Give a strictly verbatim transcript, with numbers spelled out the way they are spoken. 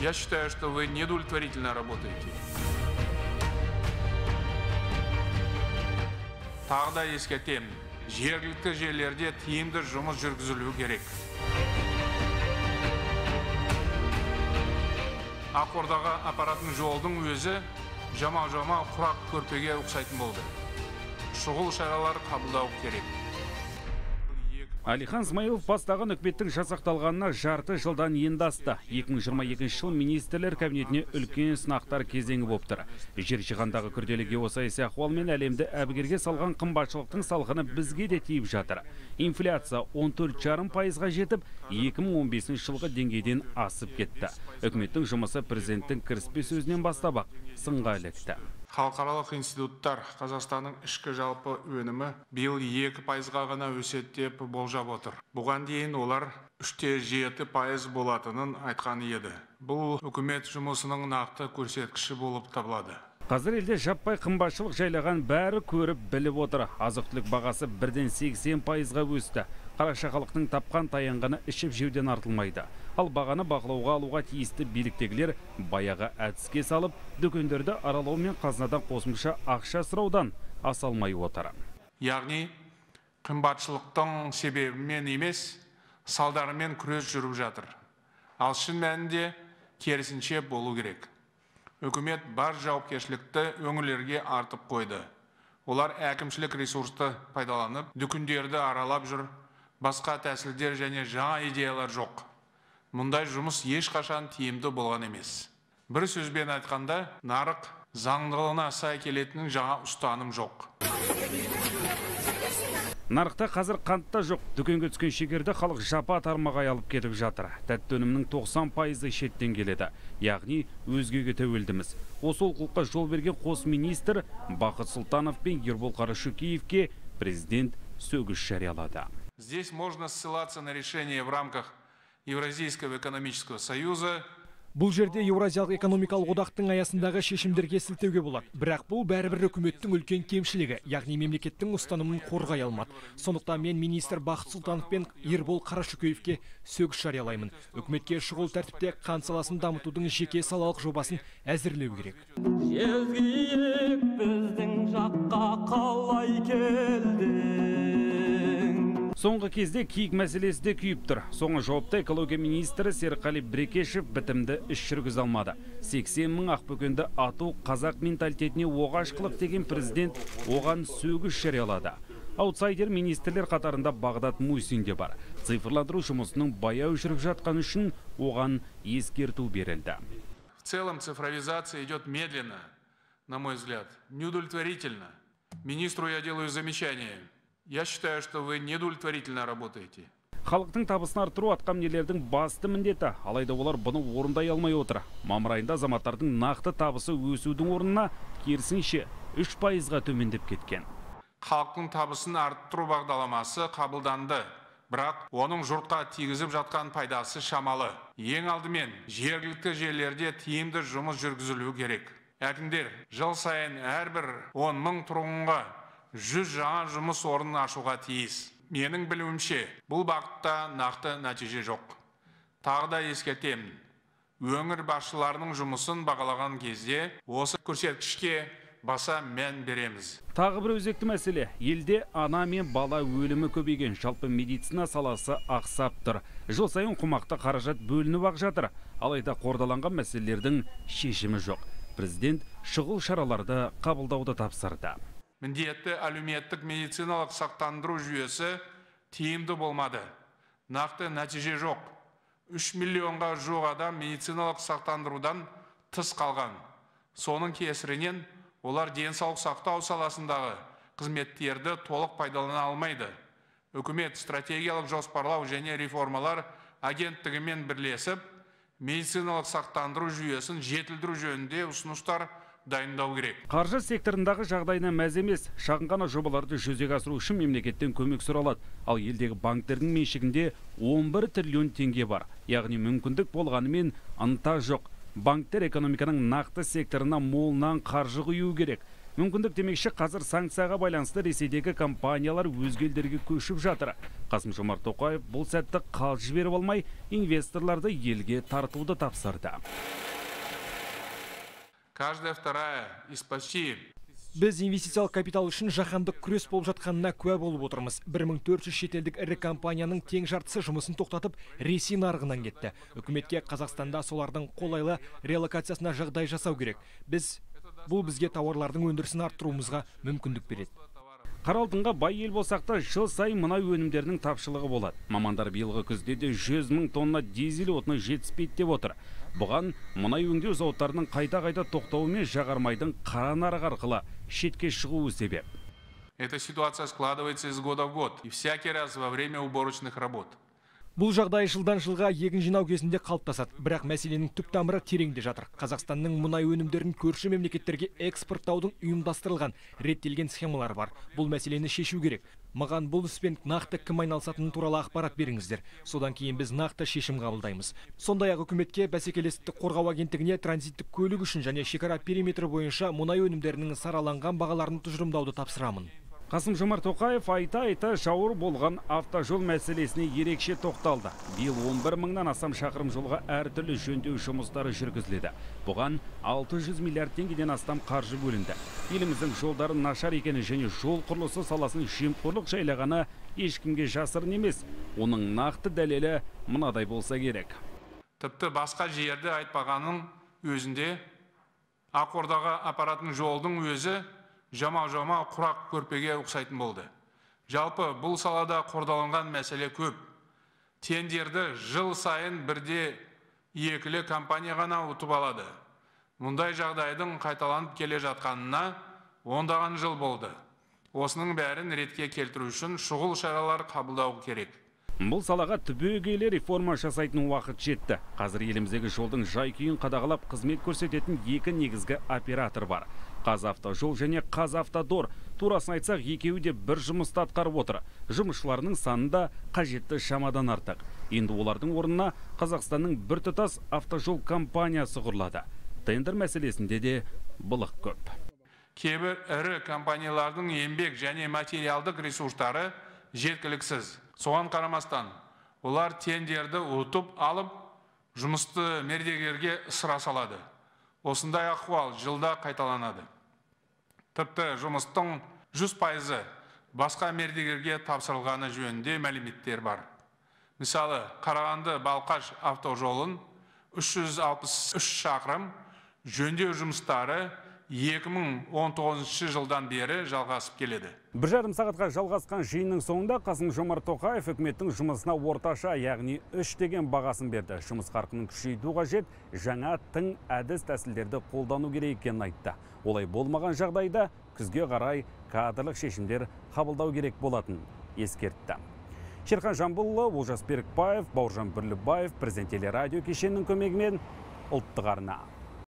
Я считаю, что вы неудовлетворительно работаете. Тағда ескетем, жергілікті жерлерде тиімді жұмыс жүргізілу керек. Ақордаға апаратын жолдың өзі жама-жама құрақ көрпеге ұқсайтын болды. Шұғыл шаралар қабылдау керек. Алихан Смайылов бастаған үкіметтің жасақталғанына жарты жылдан енді асты. екі мың жиырма екінші жыл министрлер кабинетіне үлкен сынақтар кезеңі болып тұр. Жер жиғандағы күрделі геосаяси ахуал мен әлемді әбігерге салған қымбатшылықтың салқыны бізге де тиіп жатыр. Инфляция он төрт жарым пайызға жетіп, екі мың он бесінші жылғы деңгейден асып кетті. Үкіметтің жұмысы президенттің кіріспе сөзінен бастап-ақ сынға ілікті. Халықаралық институттар Қазақстанның ішкі жалпы өнімі биыл екі пайызға ғана өседі деп болжап отыр. Бұған дейін олар үш те жеті пайыз болатынын айтқан еді. Бұл үкімет жұмысының нақты көрсеткіші болып табылады. Қазір елде жаппай қымбатшылық жайлаған бәрі көріп біліп отыр. Азық-түлік бағасы бірден сексен пайызға өсті. Қарашақалықтың тапқан таянғаны ішіп жеуден артылмайды. Ал бағаны бақылауға алуға тиісті биліктегілер баяғы әдіске салып, дүкендерді аралау мен қазынадан қосымша ақша сұраудан асалмай отыр. Яғни, қымбатшылықтың себебімен емес, салдарымен күрес жүріп жатыр. Ал шын мәнінде керісінше болу керек. Үкімет бар жауапкершілікті өңірлерге артып қойды. Олар әкімшілік ресурсты пайдаланып, дүкендерді аралап жүр, басқа тәсілдер және жаңа идеялар жоқ. Мұндай жұмыс ешқашан тиімді болған емес. Бір сөзбен айтқанда, нарық заңдылығына сай келетінің жаңа ұстаным жоқ. Нарықта қазір қантта жоқ. Дүкенге түскен шекерді халық жапа тармағай алып кетіп жатыр. Тәтті өнімнің тоқсан пайызы шеттен келеді. Яғни өзгеге тәуелдіміз. Осы олқылыққа жол берген қос министр Бақыт Сұлтанов пен Ербол Қарашы Киевке президент сөгіс жариялады. Здесь можно ссылаться на решение в рамках Евразийского экономического союза. Бұл жерде Еуразиялық экономикалық одақтың аясындағы шешімдерге сілтеуге болады. Бірақ бұл бәрібір үкіметтің үлкен кемшілігі, яғни мемлекеттің ұстанымын қорғай алмады. Сондықтан мен министр Бақыт Сұлтанов пен Ербол Қарашүкеевке сөгіс жариялаймын. Үкіметке шұғыл тәртіпте қан саласын дамытудың жеке салалық жобасын әзірлеу керек. Желгиек біздің жаққа қалай келді. Соңғы кезде киік мәселесі де күйіп тұр. Соңғы жауапты экология министрі Серікқали Брекешев бітімді іс жүргізе алмады. сексен мың ақбөкенді ату қазақ менталитетіне оғашқылық деген президент оған сөгіс жариялады. Аутсайдер министрлер қатарында Бағдат Мусин де бар. Цифрландыру жұмысының баяу жүріп жатқаны үшін оған ескерту берілді. В целом цифровизация идет медленно, на мой взгляд, неудовлетворительно. Министру я делаю замечание. Я считаю, что вы неудовлетворительно работаете. Халықтың табысын артыру атқамінерлердің басты міндеті, алайда олар бұны орындай алмай отыр. Мамыр айында азаматтардың нақты табысы өсудің орнына керісінше үш пайызға төмендеп кеткен. Халықтың табысын арттыру бағдарламасы қабылданды, бірақ оның жұртқа тигізіп жатқан пайдасы шамалы. Ең алдымен жергілікті жерлерде тиімді жұмыс жүргізілу керек. Әкімдер жыл сайын әрбір он мың тұрғынға жүз жаңа жұмыс орнын ашуға тиіс. Менің білуімше, бұл бағытта нақты нәтиже жоқ. Тағы да ескертемін, өңір басшыларының жұмысын бағалаған кезде осы көрсеткішке баса мән береміз. Тағы бір өзекті мәселе, елде ана мен бала өлімі көбейген, жалпы медицина саласы ақсап тұр. Жыл сайын қомақты қаражат бөлініп ақ жатыр, алайда қордаланған мәселелердің шешімі жоқ. Президент шұғыл шараларды қабылдауды тапсырды. Міндетті әлеуметтік медициналық сақтандыру жүйесі тиімді болмады. Нақты нәтиже жоқ. үш миллионға жуық адам медициналық сақтандырудан тыс қалған. Соның кесірінен олар денсаулық сақтау саласындағы қызметтерді толық пайдалана алмайды. Үкімет стратегиялық жоспарлау және реформалар агенттігімен бірлесіп, медициналық сақтандыру жүйесін жетілдіру жөнінде ұсыныстар дайындау керек. Қаржы секторындағы жағдайына мәз емес, шағын ғана жобаларды жүзеге асыру үшін мемлекеттен көмек сұралады. Ал елдегі банктердің меншігінде он бір триллион теңге бар. Яғни мүмкіндік болғанымен ынта жоқ. Банктер экономиканың нақты секторына молынан қаржы құю керек. Мүмкіндік демекші, қазір санкцияға байланысты Ресейдегі компаниялар өзгелдерге көшіп жатыр. Қасым-Жомарт Тоқаев бұл сәтті қалт жіберіп алмай, инвесторларды елге тартуды тапсырды. Каждая вторая из почти... Біз инвестициялық капитал үшін жаһандық күрес болып жатқанына куә болып отырмыз. бір мың төрт жүз шетелдік ірі компанияның тең жартысы жұмысын тоқтатып, Ресей нарығынан кетті. Үкіметке Қазақстанда солардың қолайлы релокациясына жағдай жасау керек. Біз бұл бізге тауарлардың өндірісін арттыруымызға мүмкіндік береді. Қара алтынға бай ел болсақ та, жыл сайын мұнай өнімдерінің тапшылығы болады. Мамандар биылғы күзде де жүз мың тонна дизель отыны жетіспейді деп отыр. Бұған мұнай өңдеу зауыттарының қайта-қайта тоқтауы мен жағармайдың қара нарығы арқылы шетке шығуы себеп. Эта ситуация складывается из года в год и всякий раз во время уборочных работ. Бұл жағдай жылдан жылға егін жинау кезінде қалыптасады, бірақ мәселенің түп тамыры тереңде жатыр. Қазақстанның мұнай өнімдерін көрші мемлекеттерге экспорттаудың ұйымдастырылған реттелген схемалары бар. Бұл мәселені шешу керек. Маған бұл іспен нақты кім айналысатыны туралы ақпарат беріңіздер. Содан кейін біз нақты шешім қабылдаймыз. Сондай-ақ үкіметке бәсекелестікті қорғау агенттігіне транзиттік көлік үшін және шекара периметрі бойынша мұнай өнімдерінің сараланған бағаларын тұжырымдауды тапсырамын. Қасым-Жомарт Тоқаев айта-айта жауыр болған автожол мәселесіне ерекше тоқталды. Биыл он бір мыңнан асам шақырым жолға әртүрлі жөндеу жұмыстары жүргізіледі. Бұған алты жүз миллиард теңгеден астам қаржы бөлінді. Еліміздің жолдары нашар екені және жол құрылысы саласын жемқорлық жайлағаны ешкімге жасырын емес. Оның нақты дәлелі мынадай болса керек. Тіпті басқа жерде айтпағанның өзінде Ақордаға апаратын жолдың өзі жама-жама құрақ көрпеге ұқсайтын болды. Жалпы бұл салада қордаланған мәселе көп. Тендерді жыл сайын бірде екілі компания ғана ұтып алады. Мұндай жағдайдың қайталанып келе жатқанына ондаған жыл болды. Осының бәрін ретке келтіру үшін шұғыл шаралар қабылдау керек. Бұл салаға түбегейлі реформа жасайтын уақыт жетті. Қазір еліміздегі жолдың жай-күйін қадағалап қызмет көрсететін екі негізгі оператор бар. Қазавтожол және Қазақтадор. Турасын айтсақ, екеуі де бір жұмысты атқарып отыр. Жұмысшыларының санында қажетті шамадан артық. Енді олардың орнына Қазақстанның біртұтас автожол компаниясы құрылады. Тендер мәселесінде де былық көп. Кейбір ірі компаниялардың еңбек және материалдық ресурстары жеткіліксіз. Соған қарамастан, олар тендерді ұтып алып, жұмысты мердігерге ысыра салады. Осындай ахуал жылда қайталанады. Тіпті жұмыстың жүз пайызы басқа мердігерге тапсырылғаны жөнінде мәліметтер бар. Мысалы, Қарағанды-Балқаш автожолын үш жүз алпыс үш шақырым жөндеу жұмыстары екі мың он тоғызыншы жылдан бері жалғасып келеді. Бір жарым сағатқа жалғасқан жиынның соңында Қасым-Жомарт Тоқаев үкіметтің жұмысына орташа, яғни үш деген бағасын берді. Жұмыс қарқынын күшейту қажет, жаңа тың әдіс тәсілдерді қолдану керек екенін айтты. Олай болмаған жағдайда күзге қарай кадрлық шешімдер қабылдау керек болатын ескертті. Шерхан Жамбылұлы, Олжас Берікбаев, Бауыржан Бірлібаев, Президент телерадио кешенінің көмегімен ұлттық арна.